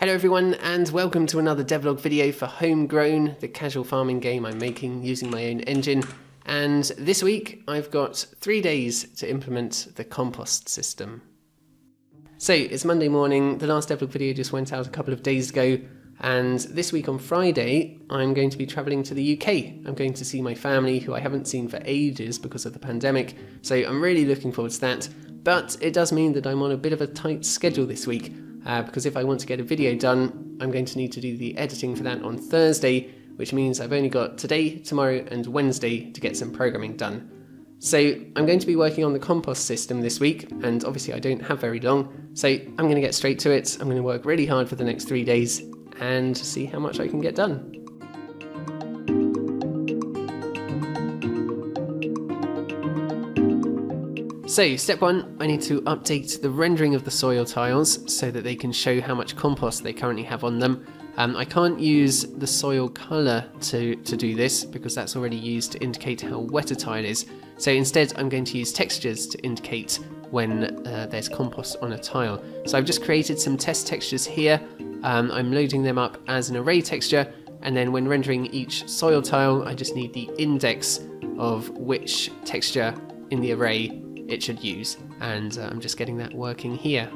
Hello everyone and welcome to another devlog video for Home Grown, the casual farming game I'm making using my own engine. And this week I've got 3 days to implement the compost system. So it's Monday morning, the last devlog video just went out a couple of days ago, and this week on Friday I'm going to be travelling to the UK. I'm going to see my family who I haven't seen for ages because of the pandemic, so I'm really looking forward to that. But it does mean that I'm on a bit of a tight schedule this week. Because if I want to get a video done, I'm going to need to do the editing for that on Thursday, which means I've only got today, tomorrow and Wednesday to get some programming done. So I'm going to be working on the compost system this week, and obviously I don't have very long, so I'm going to get straight to it. I'm going to work really hard for the next 3 days and see how much I can get done. So step one, I need to update the rendering of the soil tiles so that they can show how much compost they currently have on them. I can't use the soil colour to do this because that's already used to indicate how wet a tile is. So instead I'm going to use textures to indicate when there's compost on a tile. So I've just created some test textures here. I'm loading them up as an array texture, and then when rendering each soil tile I just need the index of which texture in the array it should use, and I'm just getting that working here.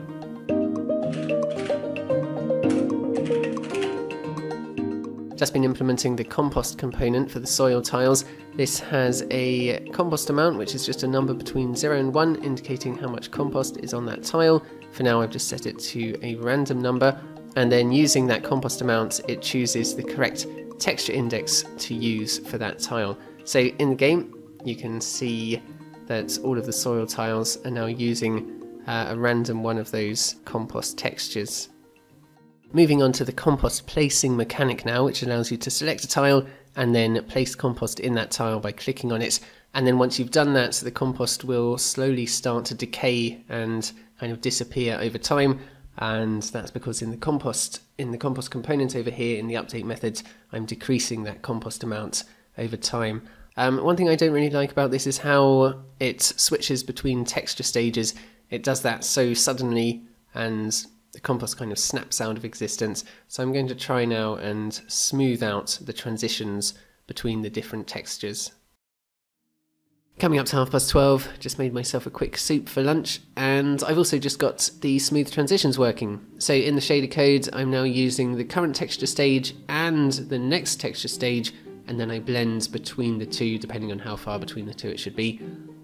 Just been implementing the compost component for the soil tiles. This has a compost amount, which is just a number between 0 and 1 indicating how much compost is on that tile. For now I've just set it to a random number, and then using that compost amount it chooses the correct texture index to use for that tile. So in the game you can see that all of the soil tiles are now using a random one of those compost textures. Moving on to the compost placing mechanic now, which allows you to select a tile and then place compost in that tile by clicking on it. And then once you've done that, the compost will slowly start to decay and kind of disappear over time. And that's because in the compost component over here in the update method, I'm decreasing that compost amount over time. One thing I don't really like about this is how it switches between texture stages. It does that so suddenly and the compost kind of snaps out of existence. So I'm going to try now and smooth out the transitions between the different textures. Coming up to 12:30, just made myself a quick soup for lunch, and I've also just got the smooth transitions working. So in the shader code I'm now using the current texture stage and the next texture stage, and then I blend between the two depending on how far between the two it should be.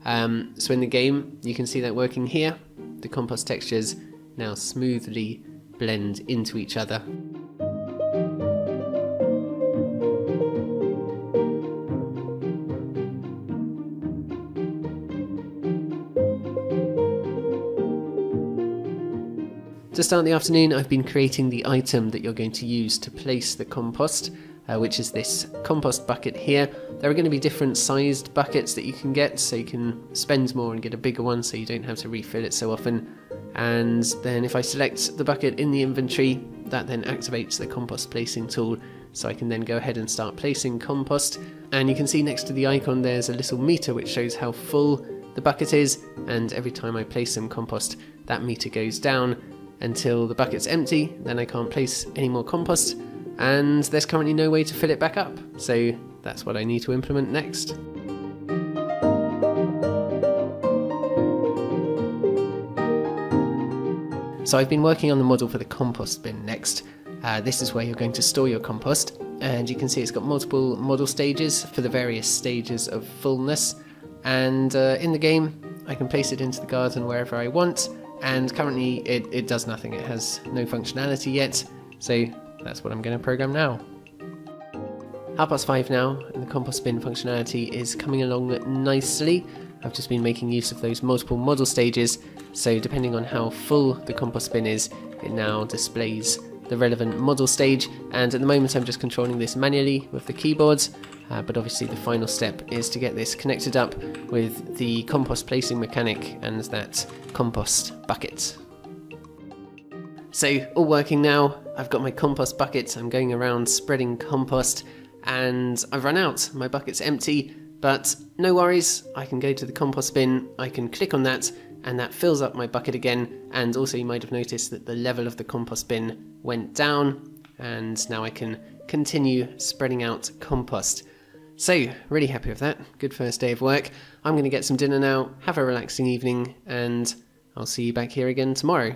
So in the game you can see that working here. The compost textures now smoothly blend into each other. To start the afternoon I've been creating the item that you're going to use to place the compost, which is this compost bucket here. There are going to be different sized buckets that you can get, so you can spend more and get a bigger one so you don't have to refill it so often. And then if I select the bucket in the inventory, that then activates the compost placing tool, so I can then go ahead and start placing compost. And you can see next to the icon there's a little meter which shows how full the bucket is, and every time I place some compost that meter goes down until the bucket's empty. Then I can't place any more compost, and there's currently no way to fill it back up, so that's what I need to implement next. So I've been working on the model for the compost bin next. This is where you're going to store your compost, and you can see it's got multiple model stages for the various stages of fullness, and in the game I can place it into the garden wherever I want, and currently it does nothing. It has no functionality yet, so that's what I'm going to program now. 5:30 now, and the compost bin functionality is coming along nicely. I've just been making use of those multiple model stages, so depending on how full the compost bin is, it now displays the relevant model stage, and at the moment I'm just controlling this manually with the keyboard, but obviously the final step is to get this connected up with the compost placing mechanic and that compost bucket. So all working now, I've got my compost bucket, I'm going around spreading compost, and I've run out, my bucket's empty, but no worries, I can go to the compost bin, I can click on that and that fills up my bucket again. And also you might have noticed that the level of the compost bin went down, and now I can continue spreading out compost. So really happy with that. Good first day of work. I'm going to get some dinner now, have a relaxing evening, and I'll see you back here again tomorrow.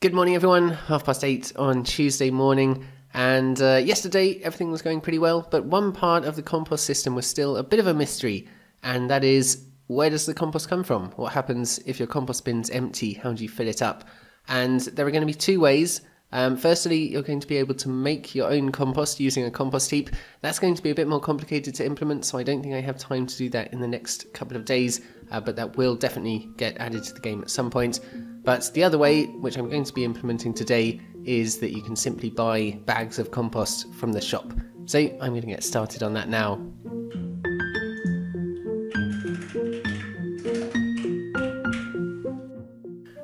Good morning everyone, 8:30 on Tuesday morning, and yesterday everything was going pretty well, but one part of the compost system was still a bit of a mystery, and that is, where does the compost come from? What happens if your compost bin's empty? How do you fill it up? And there are going to be two ways. Firstly, you're going to be able to make your own compost using a compost heap. That's going to be a bit more complicated to implement, so I don't think I have time to do that in the next couple of days, but that will definitely get added to the game at some point. But the other way, which I'm going to be implementing today, is that you can simply buy bags of compost from the shop. So I'm going to get started on that now.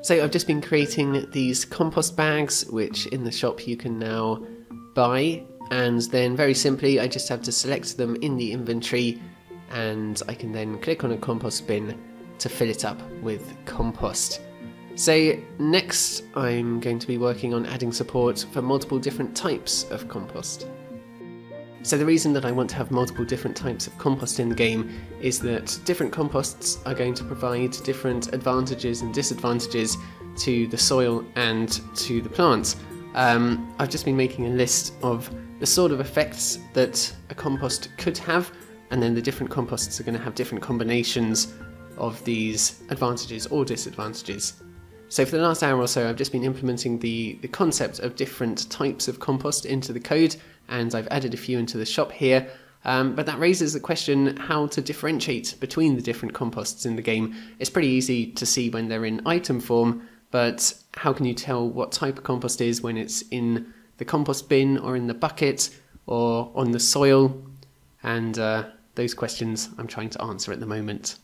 So I've just been creating these compost bags, which in the shop you can now buy. And then very simply, I just have to select them in the inventory, and I can then click on a compost bin to fill it up with compost. So next, I'm going to be working on adding support for multiple different types of compost. So the reason that I want to have multiple different types of compost in the game is that different composts are going to provide different advantages and disadvantages to the soil and to the plants. I've just been making a list of the sort of effects that a compost could have, and then the different composts are going to have different combinations of these advantages or disadvantages. So for the last hour or so, I've just been implementing the concept of different types of compost into the code, and I've added a few into the shop here, but that raises the question how to differentiate between the different composts in the game. It's pretty easy to see when they're in item form, but how can you tell what type of compost is when it's in the compost bin or in the bucket or on the soil? And those questions I'm trying to answer at the moment.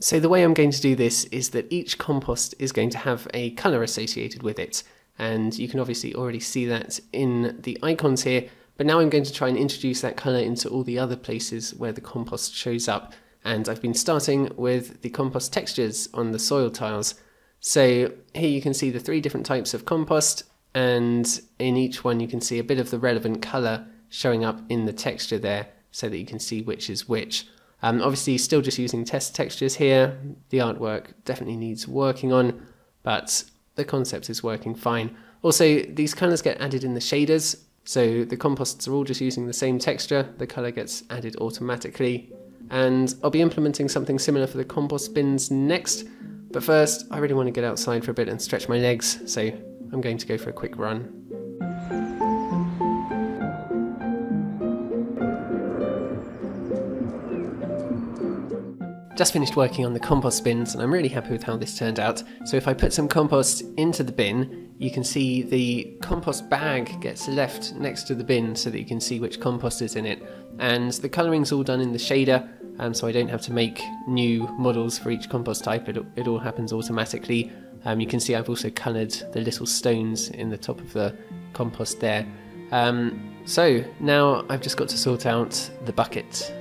So the way I'm going to do this is that each compost is going to have a colour associated with it, and you can obviously already see that in the icons here, but now I'm going to try and introduce that colour into all the other places where the compost shows up. And I've been starting with the compost textures on the soil tiles. So here you can see the three different types of compost, and in each one you can see a bit of the relevant colour showing up in the texture there, so that you can see which is which. Obviously still just using test textures here. The artwork definitely needs working on, but the concept is working fine. Also, these colours get added in the shaders, so the composts are all just using the same texture, the colour gets added automatically. And I'll be implementing something similar for the compost bins next, but first I really want to get outside for a bit and stretch my legs, so I'm going to go for a quick run. Just finished working on the compost bins, and I'm really happy with how this turned out. So if I put some compost into the bin, you can see the compost bag gets left next to the bin so that you can see which compost is in it. And the colouring's all done in the shader, so I don't have to make new models for each compost type, it all happens automatically. You can see I've also coloured the little stones in the top of the compost there. So now I've just got to sort out the bucket.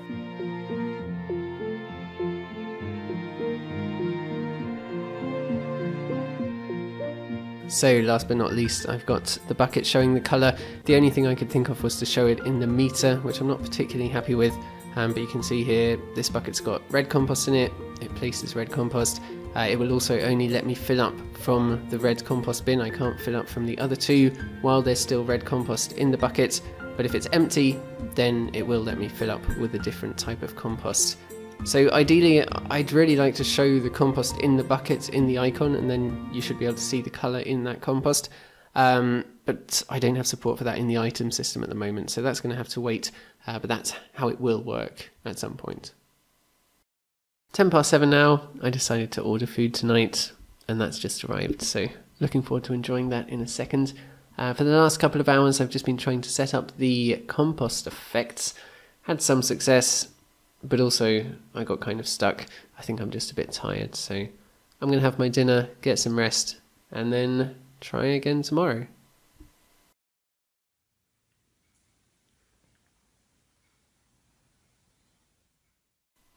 So last but not least, I've got the bucket showing the colour. The only thing I could think of was to show it in the meter, which I'm not particularly happy with, but you can see here this bucket's got red compost in it, it places red compost. It will also only let me fill up from the red compost bin. I can't fill up from the other two while there's still red compost in the bucket, but if it's empty then it will let me fill up with a different type of compost. So ideally, I'd really like to show the compost in the bucket in the icon, and then you should be able to see the colour in that compost. But I don't have support for that in the item system at the moment, so that's going to have to wait, but that's how it will work at some point. 7:10 now. I decided to order food tonight, and that's just arrived, so looking forward to enjoying that in a second. For the last couple of hours, I've just been trying to set up the compost effects. Had some success, but also I got kind of stuck. I think I'm just a bit tired, so I'm going to have my dinner, get some rest, and then try again tomorrow.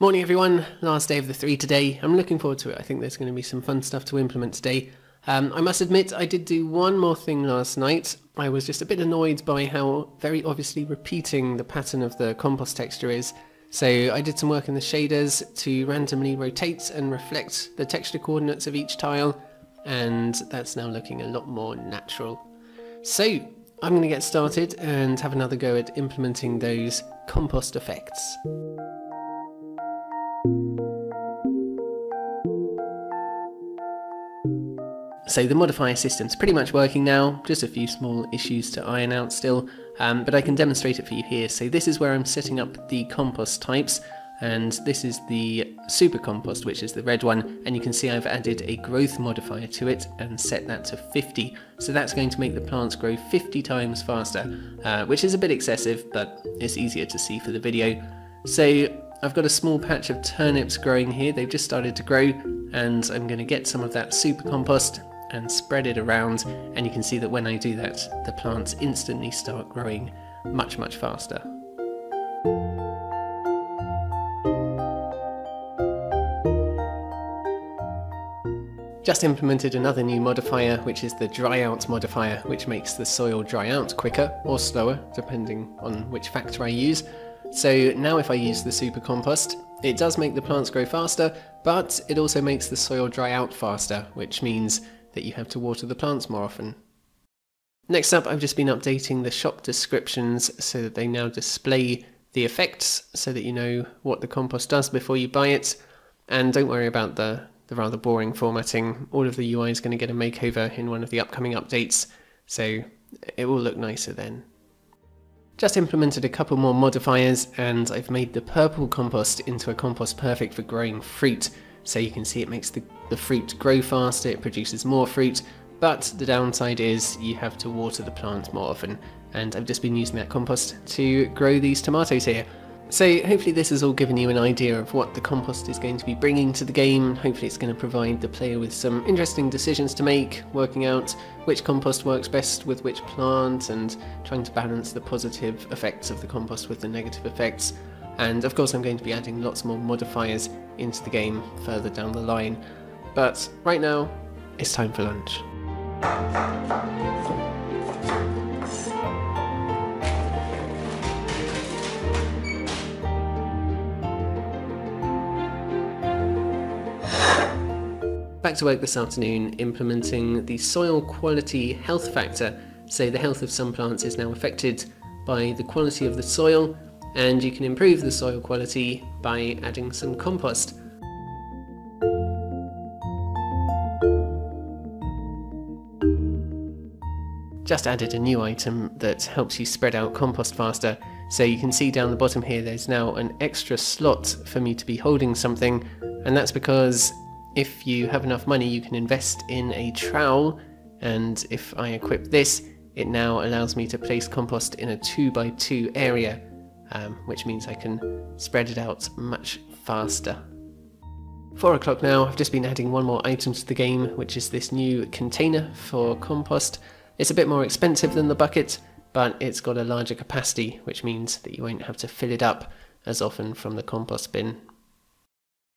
Morning everyone, last day of the three today. I'm looking forward to it. I think there's going to be some fun stuff to implement today. I must admit I did do one more thing last night. I was just a bit annoyed by how very obviously repeating the pattern of the compost texture is. So I did some work in the shaders to randomly rotate and reflect the texture coordinates of each tile, and that's now looking a lot more natural. So I'm going to get started and have another go at implementing those compost effects. So the modifier system's pretty much working now, just a few small issues to iron out still, but I can demonstrate it for you here. So this is where I'm setting up the compost types, and this is the super compost, which is the red one, and you can see I've added a growth modifier to it and set that to 50. So that's going to make the plants grow 50 times faster, which is a bit excessive, but it's easier to see for the video. So I've got a small patch of turnips growing here, they've just started to grow, and I'm going to get some of that super compost and spread it around, and you can see that when I do that the plants instantly start growing much faster. Just implemented another new modifier, which is the dry out modifier, which makes the soil dry out quicker or slower depending on which factor I use. So now if I use the super compost, it does make the plants grow faster, but it also makes the soil dry out faster, which means that you have to water the plants more often. Next up, I've just been updating the shop descriptions so that they now display the effects so that you know what the compost does before you buy it. And don't worry about the rather boring formatting. All of the UI is going to get a makeover in one of the upcoming updates, so it will look nicer then. Just implemented a couple more modifiers, and I've made the purple compost into a compost perfect for growing fruit. So you can see it makes the fruit grow faster, it produces more fruit, but the downside is you have to water the plants more often. And I've just been using that compost to grow these tomatoes here. So hopefully this has all given you an idea of what the compost is going to be bringing to the game. Hopefully it's going to provide the player with some interesting decisions to make, working out which compost works best with which plant and trying to balance the positive effects of the compost with the negative effects. And of course I'm going to be adding lots more modifiers into the game further down the line. But right now, it's time for lunch. Back to work this afternoon, implementing the soil quality health factor. So the health of some plants is now affected by the quality of the soil, and you can improve the soil quality by adding some compost. Just added a new item that helps you spread out compost faster. So you can see down the bottom here there's now an extra slot for me to be holding something, and that's because if you have enough money, you can invest in a trowel, and if I equip this, it now allows me to place compost in a 2x2 area, which means I can spread it out much faster. 4 o'clock now, I've just been adding one more item to the game, which is this new container for compost. It's a bit more expensive than the bucket, but it's got a larger capacity, which means that you won't have to fill it up as often from the compost bin.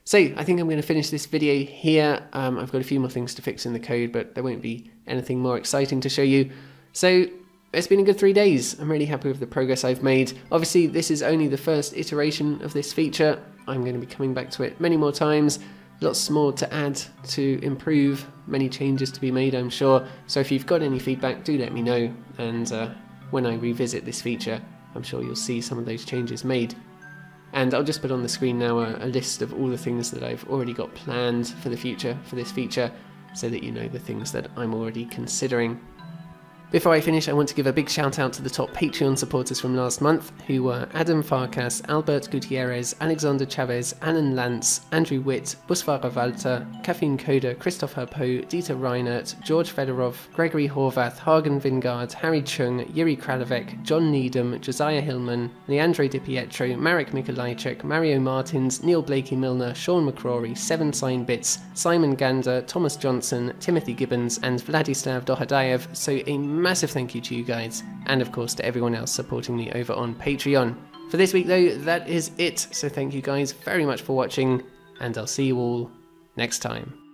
So I think I'm going to finish this video here. I've got a few more things to fix in the code, but there won't be anything more exciting to show you. So it's been a good 3 days. I'm really happy with the progress I've made. Obviously this is only the first iteration of this feature. I'm going to be coming back to it many more times. Lots more to add, to improve, many changes to be made I'm sure. So if you've got any feedback, do let me know. And when I revisit this feature, I'm sure you'll see some of those changes made. And I'll just put on the screen now a list of all the things that I've already got planned for the future, for this feature, so that you know the things that I'm already considering. Before I finish, I want to give a big shout out to the top Patreon supporters from last month, who were Adam Farkas, Albert Gutierrez, Alexander Chavez, Alan Lance, Andrew Witt, Busvara Walter, Kathleen Koda, Christoph Herpo, Dieter Reinert, George Fedorov, Gregory Horvath, Hagen Vingard, Harry Chung, Yuri Kralovec, John Needham, Josiah Hillman, Leandro Di Pietro, Marek Mikolajczyk, Mario Martins, Neil Blakey Milner, Sean McCrory, Seven Sign Bits, Simon Gander, Thomas Johnson, Timothy Gibbons, and Vladislav Dohadayev, so a massive thank you to you guys, and of course to everyone else supporting me over on Patreon. For this week though, that is it. So thank you guys very much for watching, and I'll see you all next time.